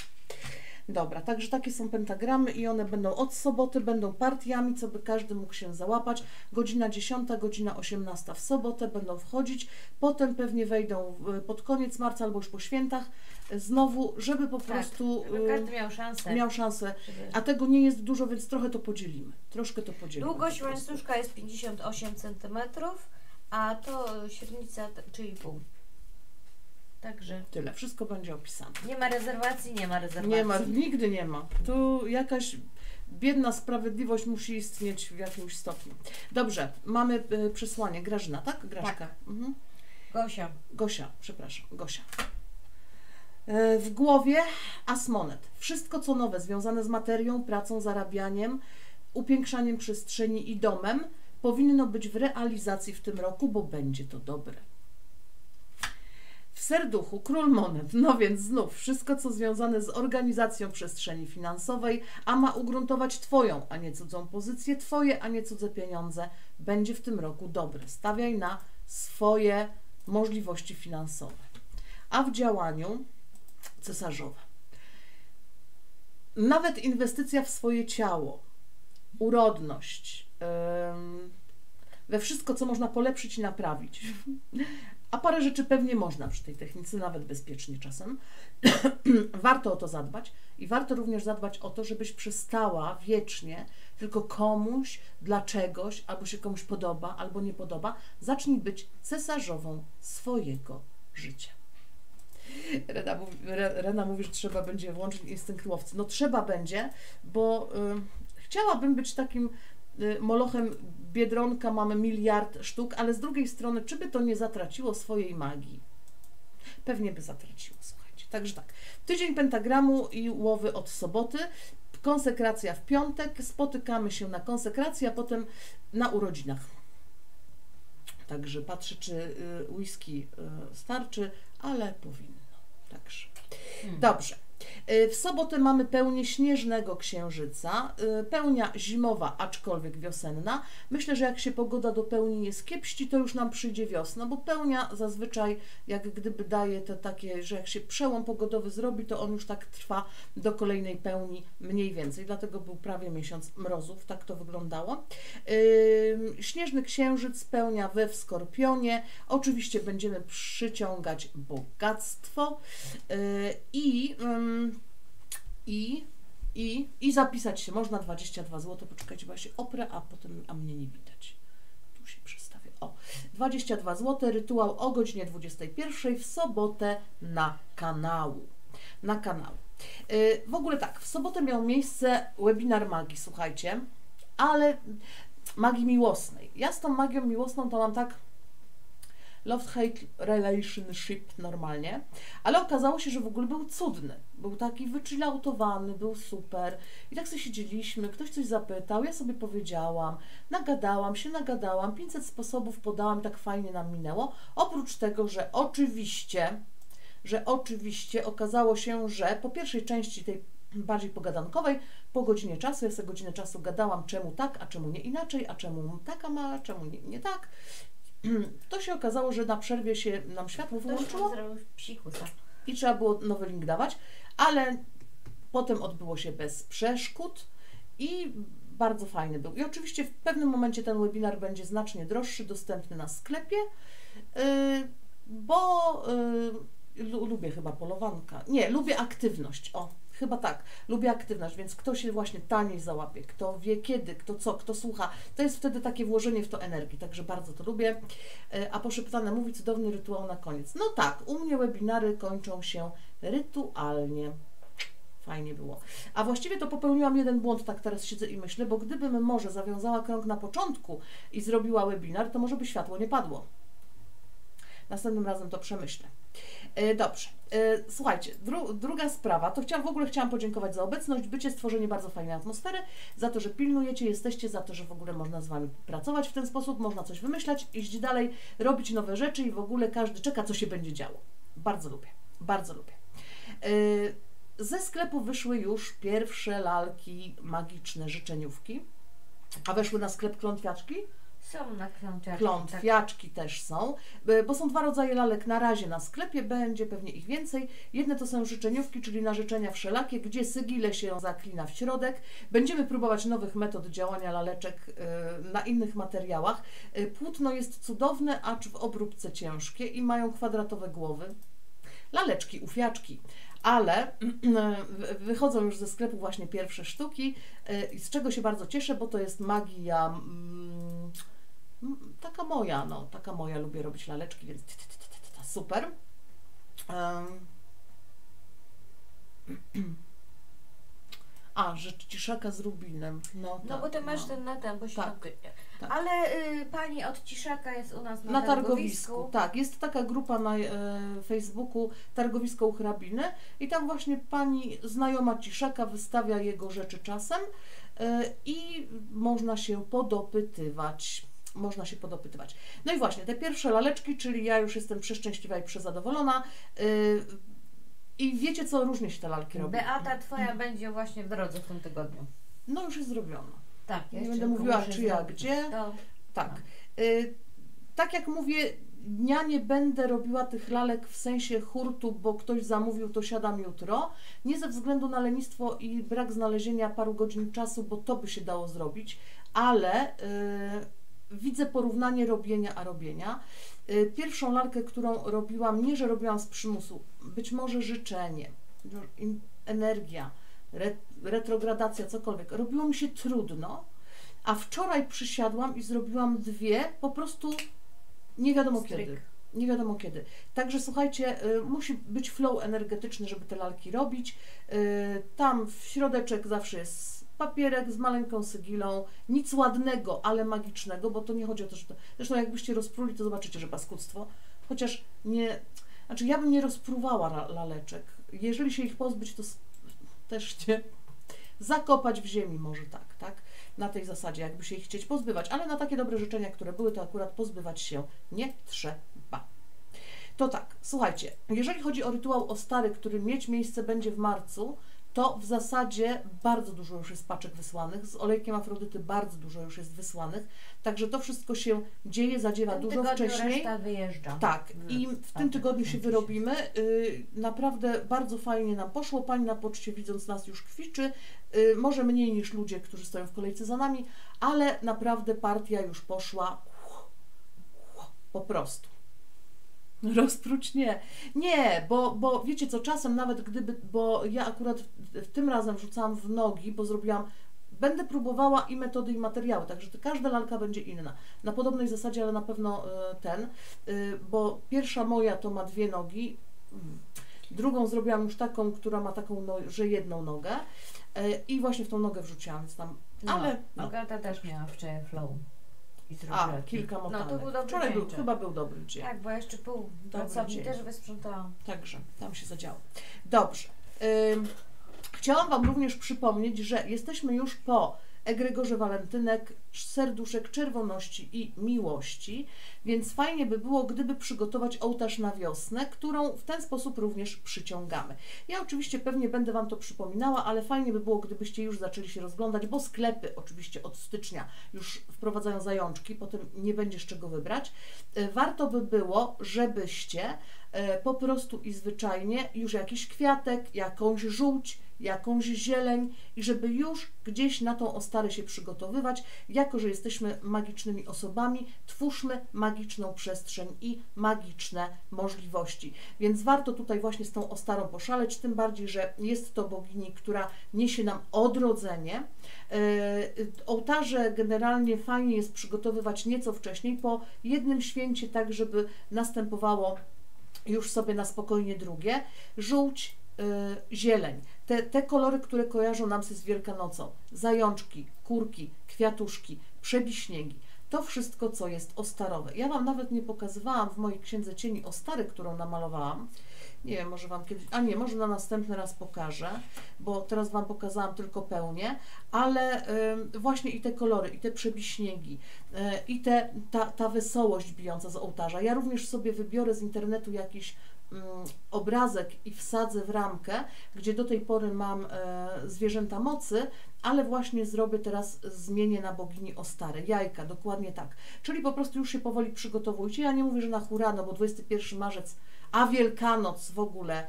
Dobra, także takie są pentagramy i one będą od soboty, będą partiami, co by każdy mógł się załapać. Godzina dziesiąta, godzina osiemnasta w sobotę będą wchodzić, potem pewnie wejdą pod koniec marca albo już po świętach znowu, żeby po tak, prostu żeby każdy miał szansę. Miał szansę. A tego nie jest dużo, więc trochę to podzielimy. Troszkę to podzielimy. Długość łańcuszka jest pięćdziesiąt osiem centymetrów, a to średnica trzy i pół. Także tyle, wszystko będzie opisane. Nie ma rezerwacji, nie ma rezerwacji. Nie ma, nigdy nie ma. Tu jakaś biedna sprawiedliwość musi istnieć w jakimś stopniu. Dobrze, mamy y, przesłanie. Grażyna, tak? Grażka. Tak. Mhm. Gosia. Gosia, przepraszam, Gosia. Y, w głowie Asmonet. Wszystko co nowe, związane z materią, pracą, zarabianiem, upiększaniem przestrzeni i domem, powinno być w realizacji w tym roku, bo będzie to dobre. W serduchu król monet, no więc znów wszystko co związane z organizacją przestrzeni finansowej, a ma ugruntować Twoją, a nie cudzą pozycję, Twoje, a nie cudze pieniądze, będzie w tym roku dobre. Stawiaj na swoje możliwości finansowe. A w działaniu cesarzowa. Nawet inwestycja w swoje ciało, urodność, ym, we wszystko co można polepszyć i naprawić. A parę rzeczy pewnie można przy tej technice, nawet bezpiecznie czasem. Warto o to zadbać i warto również zadbać o to, żebyś przestała wiecznie tylko komuś, dla czegoś, albo się komuś podoba, albo nie podoba. Zacznij być cesarzową swojego życia. Rena mówi, Rena mówi, że trzeba będzie włączyć instynkt łowcy. No trzeba będzie, bo y, chciałabym być takim molochem. Biedronka, mamy miliard sztuk, ale z drugiej strony, czy by to nie zatraciło swojej magii? Pewnie by zatraciło, słuchajcie. Także tak, tydzień pentagramu i łowy od soboty, konsekracja w piątek, spotykamy się na konsekracji, a potem na urodzinach. Także patrzę, czy whisky starczy, ale powinno. Także. Dobrze. W sobotę mamy pełnię śnieżnego księżyca, pełnia zimowa, aczkolwiek wiosenna. Myślę, że jak się pogoda do pełni nie skiepści, to już nam przyjdzie wiosna, bo pełnia zazwyczaj jak gdyby daje te takie, że jak się przełom pogodowy zrobi, to on już tak trwa do kolejnej pełni mniej więcej, dlatego był prawie miesiąc mrozów, tak to wyglądało. Yy, śnieżny księżyc, pełnia we w Skorpionie, oczywiście będziemy przyciągać bogactwo yy, i yy, I, i, i zapisać się można, dwadzieścia dwa złote, poczekajcie, bo ja się oprę, a potem, a mnie nie widać, tu się przestawię, o, dwadzieścia dwa złote, rytuał o godzinie dwudziestej pierwszej w sobotę na kanału, na kanał. Yy, w ogóle tak, w sobotę miał miejsce webinar magii, słuchajcie, ale magii miłosnej, ja z tą magią miłosną to mam tak, love-hate relationship normalnie, ale okazało się, że w ogóle był cudny, był taki wychilloutowany, był super i tak sobie siedzieliśmy, ktoś coś zapytał, ja sobie powiedziałam, nagadałam się, nagadałam, pięćset sposobów podałam, tak fajnie nam minęło, oprócz tego, że oczywiście, że oczywiście okazało się, że po pierwszej części tej bardziej pogadankowej, po godzinie czasu, ja sobie godzinę czasu gadałam, czemu tak, a czemu nie inaczej, a czemu taka ma, a czemu nie, nie tak. To się okazało, że na przerwie się nam światło wyłączyło i trzeba było nowy link dawać, ale potem odbyło się bez przeszkód i bardzo fajny był. I oczywiście w pewnym momencie ten webinar będzie znacznie droższy, dostępny na sklepie, bo lubię chyba polowanka, nie, lubię aktywność, o. Chyba tak, lubię aktywność, więc kto się właśnie taniej załapie, kto wie kiedy, kto co, kto słucha, to jest wtedy takie włożenie w to energii, także bardzo to lubię. A poszeptane mówi cudowny rytuał na koniec. No tak, u mnie webinary kończą się rytualnie. Fajnie było. A właściwie to popełniłam jeden błąd, tak teraz siedzę i myślę, bo gdybym może zawiązała krąg na początku i zrobiła webinar, to może by światło nie padło. Następnym razem to przemyślę. Dobrze. Słuchajcie, dru druga sprawa, to chciałam, w ogóle chciałam podziękować za obecność, bycie, stworzenie bardzo fajnej atmosfery, za to, że pilnujecie, jesteście, za to, że w ogóle można z Wami pracować w ten sposób, można coś wymyślać, iść dalej, robić nowe rzeczy i w ogóle każdy czeka, co się będzie działo. Bardzo lubię, bardzo lubię. Ze sklepu wyszły już pierwsze lalki magiczne, życzeniówki, a weszły na sklep klątwiaczki. Są na klątwiaczki. Klątwiaczki tak. też są, bo są dwa rodzaje lalek na razie na sklepie, będzie pewnie ich więcej. Jedne to są życzeniówki, czyli na życzenia wszelakie, gdzie sygile się zaklina w środek. Będziemy próbować nowych metod działania laleczek na innych materiałach. Płótno jest cudowne, acz w obróbce ciężkie i mają kwadratowe głowy. Laleczki, ufiaczki. Ale wychodzą już ze sklepu właśnie pierwsze sztuki, z czego się bardzo cieszę, bo to jest magia taka moja, no taka moja, lubię robić laleczki, więc super. A, że ciszaka z rubinem. No, no tak, bo ty masz no. ten na ten, bo się tak, tak. Ale y, pani od ciszaka jest u nas na, na targowisku. targowisku. Tak, jest taka grupa na y, Facebooku Targowisko u Hrabiny i tam właśnie pani znajoma ciszaka wystawia jego rzeczy czasem y, i można się podopytywać. Można się podopytywać. No i właśnie, te pierwsze laleczki, czyli ja już jestem przeszczęśliwa i przezadowolona. Y, I wiecie, co różnie się te lalki robi. Beata twoja będzie właśnie w drodze w tym tygodniu. No już jest zrobiona. Tak. Ja nie będę mówiła czy ja, gdzie. To... Tak. No. Y, tak jak mówię, ja nie będę robiła tych lalek w sensie hurtu, bo ktoś zamówił, to siadam jutro. Nie ze względu na lenistwo i brak znalezienia paru godzin czasu, bo to by się dało zrobić, ale y, widzę porównanie robienia a robienia. Pierwszą lalkę, którą robiłam, nie, że robiłam z przymusu, być może życzenie, energia, retrogradacja, cokolwiek, robiło mi się trudno, a wczoraj przysiadłam i zrobiłam dwie, po prostu nie wiadomo kiedy. Nie wiadomo kiedy. Także słuchajcie, y, musi być flow energetyczny, żeby te lalki robić. Y, tam w środeczek zawsze jest papierek z maleńką sygilą, nic ładnego, ale magicznego, bo to nie chodzi o to, że to... Zresztą jakbyście rozpruli, to zobaczycie, że paskudstwo, chociaż nie... Znaczy ja bym nie rozpruwała laleczek. Jeżeli się ich pozbyć, to też nie... Zakopać w ziemi może tak, tak? Na tej zasadzie, jakby się ich chcieć pozbywać, ale na takie dobre życzenia, które były, to akurat pozbywać się nie trzeba. To tak, słuchajcie, jeżeli chodzi o rytuał Ostary, który mieć miejsce będzie w marcu, to w zasadzie bardzo dużo już jest paczek wysłanych, z olejkiem Afrodyty bardzo dużo już jest wysłanych, także to wszystko się dzieje, zadziewa tym dużo wcześniej. Reszta wyjeżdża. Tak, w, i w tym tygodniu się wyrobimy. Yy, naprawdę bardzo fajnie nam poszło, pani na poczcie widząc nas już kwiczy, yy, może mniej niż ludzie, którzy stoją w kolejce za nami, ale naprawdę partia już poszła po prostu. Rozprócz nie. Nie, bo, bo wiecie co, czasem nawet gdyby, bo ja akurat w, w tym razem rzucałam w nogi, bo zrobiłam, będę próbowała i metody, i materiały, także to każda lalka będzie inna. Na podobnej zasadzie, ale na pewno y, ten, y, bo pierwsza moja to ma dwie nogi, drugą zrobiłam już taką, która ma taką, no, że jedną nogę y, i właśnie w tą nogę wrzuciłam, więc tam, no, ale... Noga ta też miała wczoraj flow. I A, kilka motanek. No, to był Wczoraj był, chyba był dobry dzień. Tak, bo jeszcze pół pracowni też wysprzątałam. Także tam się zadziało. Dobrze. Ym, chciałam Wam również przypomnieć, że jesteśmy już po Egregorze Walentynek, serduszek czerwoności i miłości, więc fajnie by było, gdyby przygotować ołtarz na wiosnę, którą w ten sposób również przyciągamy. Ja oczywiście pewnie będę Wam to przypominała, ale fajnie by było, gdybyście już zaczęli się rozglądać, bo sklepy oczywiście od stycznia już wprowadzają zajączki, potem nie będzie z czego wybrać. Warto by było, żebyście po prostu i zwyczajnie już jakiś kwiatek, jakąś żółć, jakąś zieleń i żeby już gdzieś na tą Ostarę się przygotowywać. Jako że jesteśmy magicznymi osobami, twórzmy magiczną przestrzeń i magiczne możliwości. Więc warto tutaj właśnie z tą Ostarą poszaleć, tym bardziej, że jest to bogini, która niesie nam odrodzenie. Yy, ołtarze generalnie fajnie jest przygotowywać nieco wcześniej, po jednym święcie, tak żeby następowało już sobie na spokojnie drugie. Żółć, yy, zieleń. Te, te kolory, które kojarzą nam się z Wielkanocą, zajączki, kurki, kwiatuszki, przebiśniegi, to wszystko, co jest ostarowe. Ja Wam nawet nie pokazywałam w mojej Księdze Cieni ostary, którą namalowałam. Nie wiem, może Wam kiedyś, a nie, może na następny raz pokażę, bo teraz Wam pokazałam tylko pełnię, ale y, właśnie i te kolory, i te przebiśniegi, y, i te, ta, ta wesołość bijąca z ołtarza. Ja również sobie wybiorę z internetu jakiś y, obrazek i wsadzę w ramkę, gdzie do tej pory mam y, zwierzęta mocy, ale właśnie zrobię teraz, zmienię na bogini Ostary, jajka, dokładnie tak. Czyli po prostu już się powoli przygotowujcie. Ja nie mówię, że na hura, no bo dwudziesty pierwszy marzec, a Wielkanoc w ogóle y,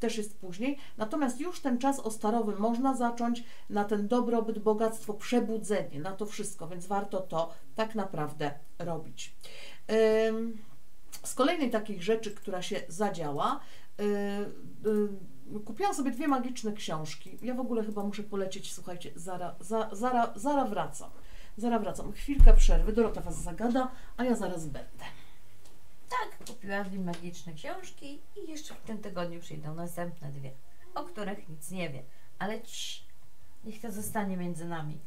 też jest później. Natomiast już ten czas ostarowy można zacząć na ten dobrobyt, bogactwo, przebudzenie, na to wszystko, więc warto to tak naprawdę robić. Y, z kolejnej takich rzeczy, która się zadziała, y, y, kupiłam sobie dwie magiczne książki. Ja w ogóle chyba muszę polecieć, słuchajcie, zaraz za, zara, zara wracam. Zaraz wracam. Chwilkę przerwy, Dorota Was zagada, a ja zaraz będę. Tak, kupiłam dwie magiczne książki i jeszcze w tym tygodniu przyjdą następne dwie, o których nic nie wiem. Ale ciii, niech to zostanie między nami.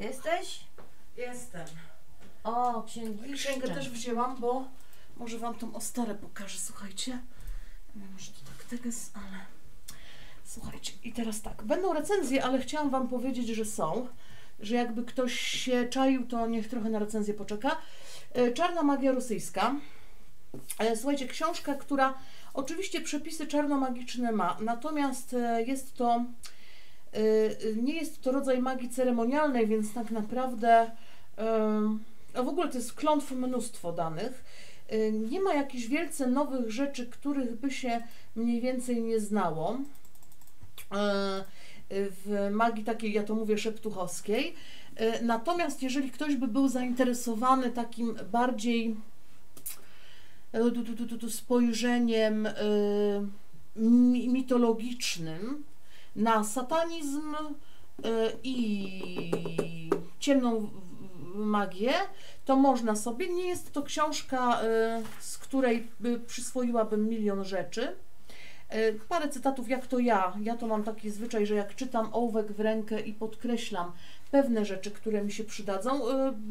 Jesteś? Jestem. O, księgi. Księgę też wzięłam, bo może Wam tą ostarę pokażę, słuchajcie. Może to tak teges, ale... Słuchajcie, i teraz tak. Będą recenzje, ale chciałam Wam powiedzieć, że są. Że jakby ktoś się czaił, to niech trochę na recenzję poczeka. Czarna magia rosyjska. Słuchajcie, książka, która oczywiście przepisy czarnomagiczne ma, natomiast jest to... Nie jest to rodzaj magii ceremonialnej, więc tak naprawdę... A w ogóle to jest klątw mnóstwo danych. Nie ma jakichś wielce nowych rzeczy, których by się mniej więcej nie znało w magii takiej, ja to mówię, szeptuchowskiej. Natomiast jeżeli ktoś by był zainteresowany takim bardziej spojrzeniem mitologicznym na satanizm i ciemną magię, to można sobie. Nie jest to książka, z której przyswoiłabym milion rzeczy. Parę cytatów, jak to ja. Ja to mam taki zwyczaj, że jak czytam ołówek w rękę i podkreślam pewne rzeczy, które mi się przydadzą.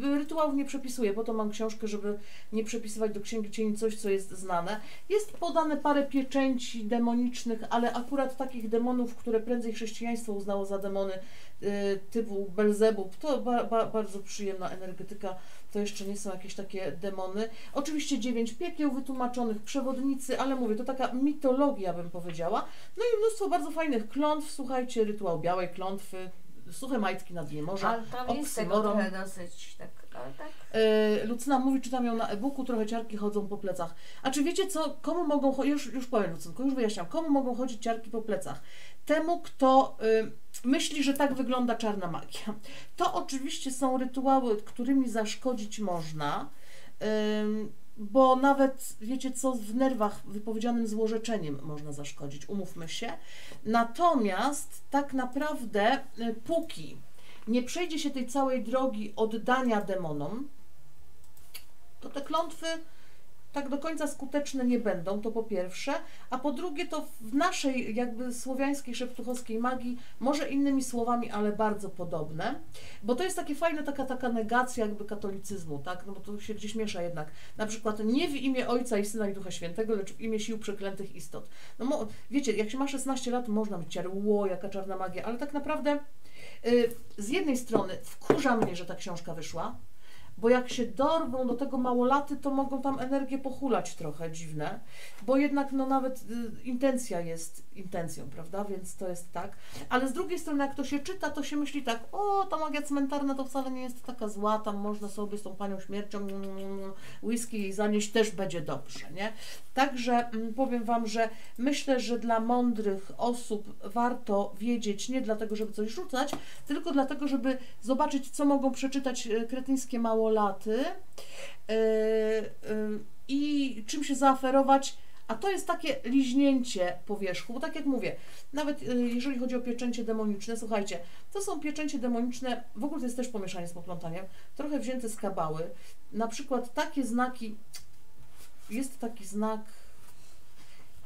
Rytuałów nie przepisuję, po to mam książkę, żeby nie przepisywać do Księgi Cieni coś, co jest znane. Jest podane parę pieczęci demonicznych, ale akurat takich demonów, które prędzej chrześcijaństwo uznało za demony typu Belzebub, to ba ba bardzo przyjemna energetyka, to jeszcze nie są jakieś takie demony. Oczywiście dziewięć piekieł wytłumaczonych, przewodnicy, ale mówię, to taka mitologia, bym powiedziała. No i mnóstwo bardzo fajnych klątw, słuchajcie, rytuał białej klątwy, suche majtki na dnie morza, oksymoron. dosyć, tak, ale tak. Yy, Lucyna mówi, czytam ją na e-booku, trochę ciarki chodzą po plecach. A czy wiecie co, komu mogą chodzić, już, już powiem Lucynko, już wyjaśniam, komu mogą chodzić ciarki po plecach? Temu, kto yy, myśli, że tak wygląda czarna magia. To oczywiście są rytuały, którymi zaszkodzić można, yy, bo nawet, wiecie co, w nerwach wypowiedzianym złorzeczeniem można zaszkodzić, umówmy się. Natomiast tak naprawdę póki nie przejdzie się tej całej drogi oddania demonom, to te klątwy tak do końca skuteczne nie będą, to po pierwsze, a po drugie to w naszej jakby słowiańskiej, szeptuchowskiej magii, może innymi słowami, ale bardzo podobne, bo to jest takie fajne, taka, taka negacja jakby katolicyzmu, tak, no bo to się gdzieś miesza jednak, na przykład nie w imię Ojca i Syna i Ducha Świętego, lecz w imię sił przeklętych istot. No bo, wiecie, jak się ma szesnaście lat, można mieć ciarło, jaka czarna magia, ale tak naprawdę yy, z jednej strony wkurza mnie, że ta książka wyszła, bo jak się dorwą do tego małolaty, to mogą tam energię pochulać trochę, dziwne, bo jednak no nawet y, intencja jest intencją, prawda, więc to jest tak, ale z drugiej strony jak to się czyta, to się myśli tak, o, ta magia cmentarna to wcale nie jest taka zła, tam można sobie z tą panią śmiercią mm, whisky jej zanieść, też będzie dobrze, nie? Także mm, powiem Wam, że myślę, że dla mądrych osób warto wiedzieć, nie dlatego, żeby coś rzucać, tylko dlatego, żeby zobaczyć, co mogą przeczytać kretyńskie małolaty, laty yy, yy, i czym się zaaferować, a to jest takie liźnięcie powierzchu, bo tak jak mówię, nawet yy, jeżeli chodzi o pieczęcie demoniczne, słuchajcie, to są pieczęcie demoniczne, w ogóle to jest też pomieszanie z poplątaniem, trochę wzięte z kabały, na przykład takie znaki, jest taki znak,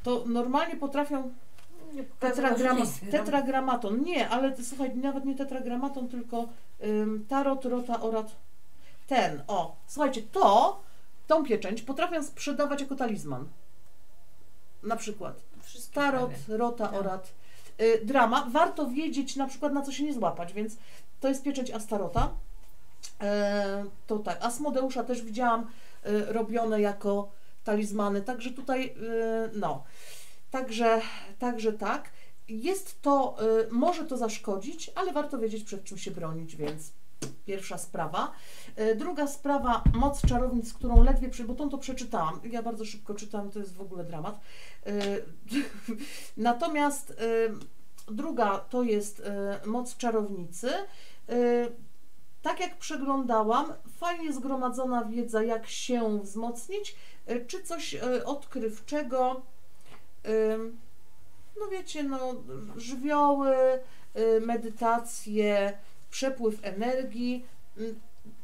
to normalnie potrafią, Tetragrama, tetragramaton. Nie, ale słuchaj, nawet nie tetragramaton, tylko ym, tarot, rota, orat. Ten, o. Słuchajcie, to, tą pieczęć potrafię sprzedawać jako talizman. Na przykład. Wszystkie tarot, prawie. Rota, tak. Orat. Y, drama. Warto wiedzieć na przykład, na co się nie złapać, więc to jest pieczęć Astarota. Y, to tak. Asmodeusza też widziałam y, robione jako talizmany, także tutaj, y, no. Także, także tak, jest to, y, może to zaszkodzić, ale warto wiedzieć, przed czym się bronić, więc pierwsza sprawa. Y, druga sprawa, moc czarownic, którą ledwie, przy, bo tą to przeczytałam, ja bardzo szybko czytam, to jest w ogóle dramat. Y, Natomiast y, druga to jest y, moc czarownicy. Y, tak jak przeglądałam, fajnie zgromadzona wiedza, jak się wzmocnić, y, czy coś y, odkrywczego. No wiecie, no żywioły, medytacje, przepływ energii,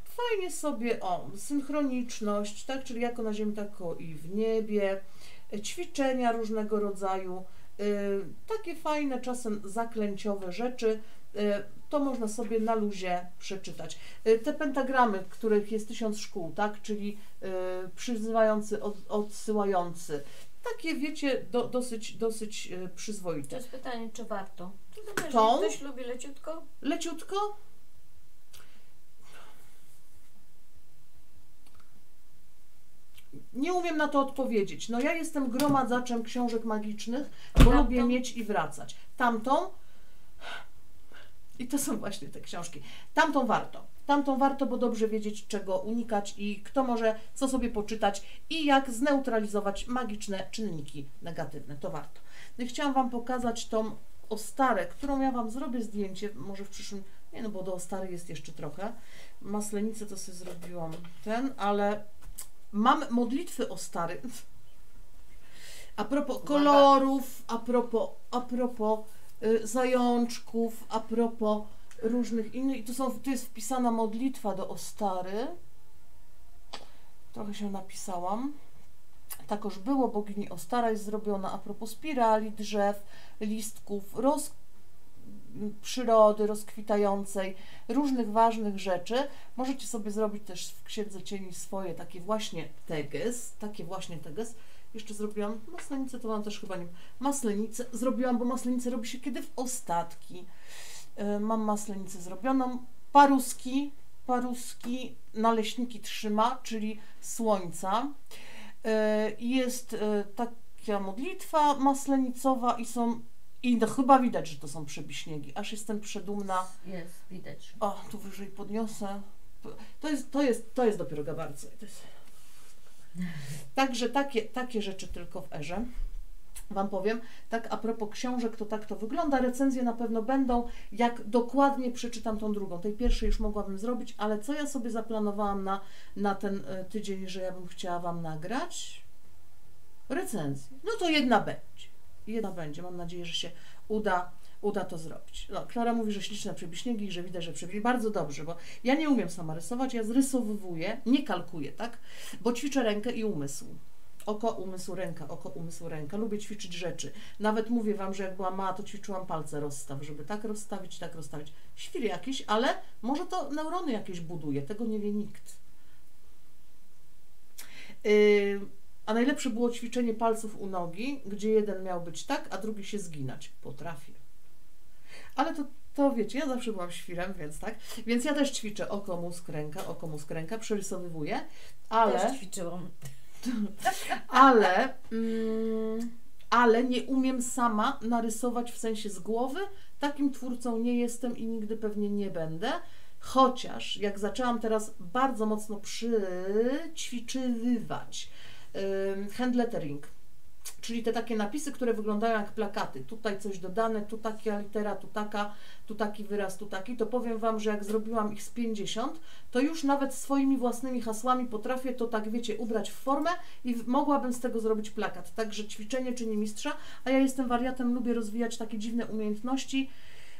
fajnie sobie, o, synchroniczność, tak, czyli jako na ziemi, tako i w niebie, ćwiczenia różnego rodzaju, takie fajne, czasem zaklęciowe rzeczy, to można sobie na luzie przeczytać. Te pentagramy, których jest tysiąc szkół, tak, czyli przyzywający, odsyłający, takie, wiecie, do, dosyć, dosyć przyzwoite. To jest pytanie, czy warto? To zależy, Tą? Ktoś lubi leciutko? Leciutko? Nie umiem na to odpowiedzieć. No ja jestem gromadzaczem książek magicznych, bo Tamtą? Lubię mieć i wracać. Tamtą? I to są właśnie te książki. Tamtą warto. Tamtą warto, bo dobrze wiedzieć, czego unikać i kto może co sobie poczytać i jak zneutralizować magiczne czynniki negatywne. To warto. Chciałam Wam pokazać tą ostarę, którą ja Wam zrobię zdjęcie, może w przyszłym... Nie no, bo do ostary jest jeszcze trochę. Maslenicę to sobie zrobiłam ten, ale mam modlitwy ostary. A propos kolorów, a propos, a propos yy, zajączków, a propos... różnych innych, i tu, są, tu jest wpisana modlitwa do Ostary, trochę się napisałam, takoż było, bogini Ostara jest zrobiona a propos spirali, drzew, listków, roz... przyrody rozkwitającej, różnych ważnych rzeczy. Możecie sobie zrobić też w Księdze Cieni swoje takie właśnie teges, takie właśnie teges. Jeszcze zrobiłam maslenicę, to mam też chyba nie maslenicę zrobiłam, bo maslenicę robi się kiedy w ostatki. Mam maslenicę zrobioną, paruski, paruski, naleśniki trzyma, czyli słońca. Jest taka modlitwa maslenicowa i są, i no, chyba widać, że to są przebiśniegi, aż jestem przedumna. Jest, widać. O, tu wyżej podniosę. To jest, to jest, to jest dopiero gabarce. Jest... Także takie, takie rzeczy tylko w erze. Wam powiem, tak a propos książek, to tak to wygląda, recenzje na pewno będą, jak dokładnie przeczytam tą drugą, tej pierwszej już mogłabym zrobić, ale co ja sobie zaplanowałam na, na ten tydzień, że ja bym chciała Wam nagrać? Recenzję. No to jedna będzie, jedna będzie, mam nadzieję, że się uda, uda to zrobić. No, Klara mówi, że śliczne przebiśniegi i że widać, że przebiśniegi, bardzo dobrze, bo ja nie umiem sama rysować, ja zrysowywuję, nie kalkuję, tak, bo ćwiczę rękę i umysł. Oko, umysł, ręka, oko, umysł, ręka. Lubię ćwiczyć rzeczy. Nawet mówię Wam, że jak była mała, to ćwiczyłam palce rozstaw, żeby tak rozstawić, tak rozstawić. Świr jakiś, ale może to neurony jakieś buduje. Tego nie wie nikt. Yy, a najlepsze było ćwiczenie palców u nogi, gdzie jeden miał być tak, a drugi się zginać. Potrafię. Ale to, to wiecie, ja zawsze byłam świrem, więc tak. Więc ja też ćwiczę oko, mózg, ręka, oko, mózg, ręka. Przerysowywuję, ale... Też ćwiczyłam. ale, mm, ale nie umiem sama narysować w sensie z głowy, takim twórcą nie jestem i nigdy pewnie nie będę, chociaż jak zaczęłam teraz bardzo mocno przyćwiczywać yy, hand lettering, czyli te takie napisy, które wyglądają jak plakaty, tutaj coś dodane, tu taka litera, tu taka, tu taki wyraz, tu taki, to powiem Wam, że jak zrobiłam ich z pięćdziesiąt, to już nawet swoimi własnymi hasłami potrafię to tak, wiecie, ubrać w formę i mogłabym z tego zrobić plakat. Także ćwiczenie czyni mistrza, a ja jestem wariatem, lubię rozwijać takie dziwne umiejętności,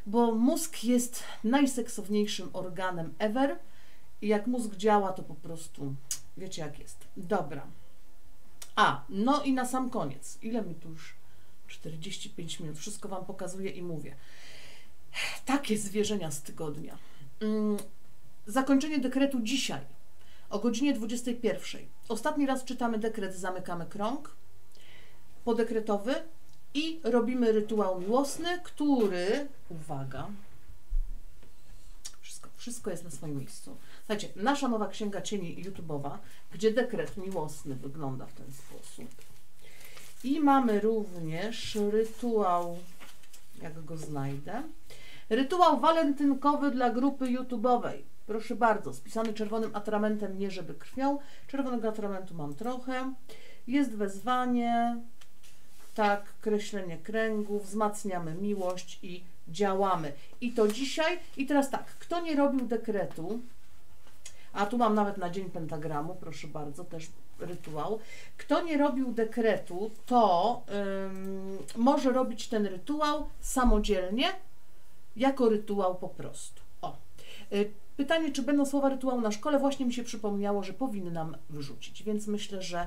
bo mózg jest najseksowniejszym organem ever i jak mózg działa, to po prostu wiecie jak jest. Dobra. A, no i na sam koniec. Ile mi tu już czterdzieści pięć minut. Wszystko Wam pokazuję i mówię. Takie zwierzenia z tygodnia. Zakończenie dekretu dzisiaj o godzinie dwudziestej pierwszej. Ostatni raz czytamy dekret, zamykamy krąg podekretowy i robimy rytuał miłosny, który, uwaga, wszystko, wszystko jest na swoim miejscu. Słuchajcie, nasza nowa Księga Cieni YouTube'owa, gdzie dekret miłosny wygląda w ten sposób. I mamy również rytuał, jak go znajdę, rytuał walentynkowy dla grupy YouTube'owej. Proszę bardzo, spisany czerwonym atramentem, nie żeby krwią. Czerwonego atramentu mam trochę. Jest wezwanie, tak, kreślenie kręgu, wzmacniamy miłość i działamy. I to dzisiaj. I teraz tak, kto nie robił dekretu, a tu mam nawet na dzień pentagramu, proszę bardzo, też rytuał. Kto nie robił dekretu, to ym, może robić ten rytuał samodzielnie, jako rytuał po prostu. O. Y Pytanie, czy będą słowa rytuału na szkole? Właśnie mi się przypomniało, że powinnam wyrzucić, więc myślę, że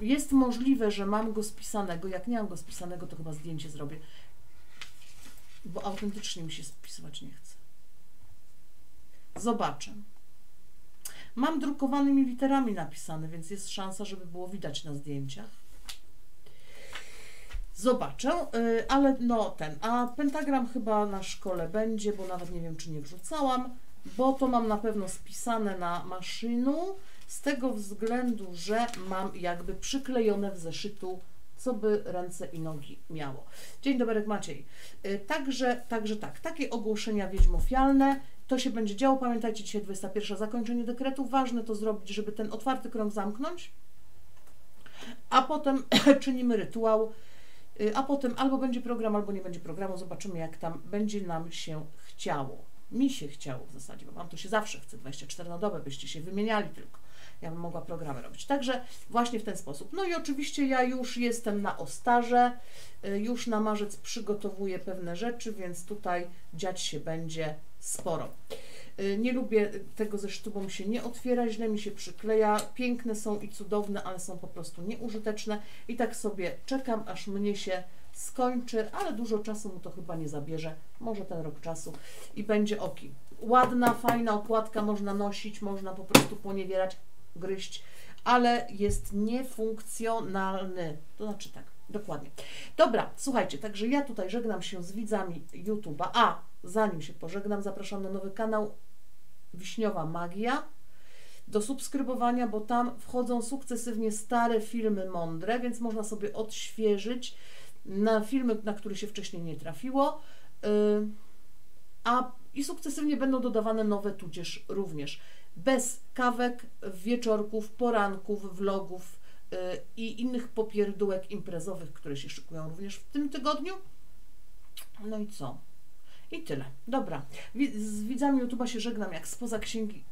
jest możliwe, że mam go spisanego. Jak nie mam go spisanego, to chyba zdjęcie zrobię, bo autentycznie mi się spisywać nie chce. Zobaczę. Mam drukowanymi literami napisane, więc jest szansa, żeby było widać na zdjęciach. Zobaczę, ale no ten, a pentagram chyba na szkole będzie, bo nawet nie wiem, czy nie wrzucałam, bo to mam na pewno spisane na maszynu, z tego względu, że mam jakby przyklejone w zeszytu, co by ręce i nogi miało. Dzień dobry, Maciej. Także, także tak, takie ogłoszenia wiedźmofialne, to się będzie działo. Pamiętajcie, dzisiaj dwudziesta pierwsza, zakończenie dekretu. Ważne to zrobić, żeby ten otwarty krąg zamknąć, a potem czynimy rytuał, a potem albo będzie program, albo nie będzie programu. Zobaczymy, jak tam będzie nam się chciało. Mi się chciało w zasadzie, bo Wam to się zawsze chce, dwadzieścia cztery na dobę, byście się wymieniali tylko. Ja bym mogła programy robić. Także właśnie w ten sposób. No i oczywiście ja już jestem na Ostarze, już na marzec przygotowuję pewne rzeczy, więc tutaj dziać się będzie sporo. Nie lubię tego zeszytu, bo mi się nie otwiera, źle mi się przykleja. Piękne są i cudowne, ale są po prostu nieużyteczne. I tak sobie czekam, aż mnie się skończy, ale dużo czasu mu to chyba nie zabierze, może ten rok czasu i będzie oki. Ładna, fajna okładka, można nosić, można po prostu poniewierać, gryźć, ale jest niefunkcjonalny, to znaczy tak, dokładnie. Dobra, słuchajcie, także ja tutaj żegnam się z widzami YouTube'a, a zanim się pożegnam, zapraszam na nowy kanał Wiśniowa Magia, do subskrybowania, bo tam wchodzą sukcesywnie stare filmy mądre, więc można sobie odświeżyć na filmy, na które się wcześniej nie trafiło, yy, a i sukcesywnie będą dodawane nowe, tudzież również bez kawek, wieczorków, poranków, vlogów yy, i innych popierdółek imprezowych, które się szykują również w tym tygodniu. No i co? I tyle. Dobra. Z widzami YouTube'a się żegnam, jak spoza księgi.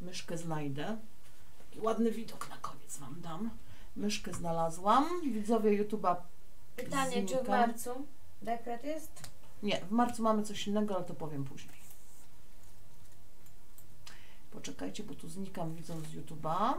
Myszkę znajdę. Taki ładny widok na koniec Wam dam. Myszkę znalazłam. Widzowie YouTube'a. Pytanie, znika. Czy w marcu dekret jest? Nie, w marcu mamy coś innego, ale to powiem później. Poczekajcie, bo tu znikam widząc z YouTube'a.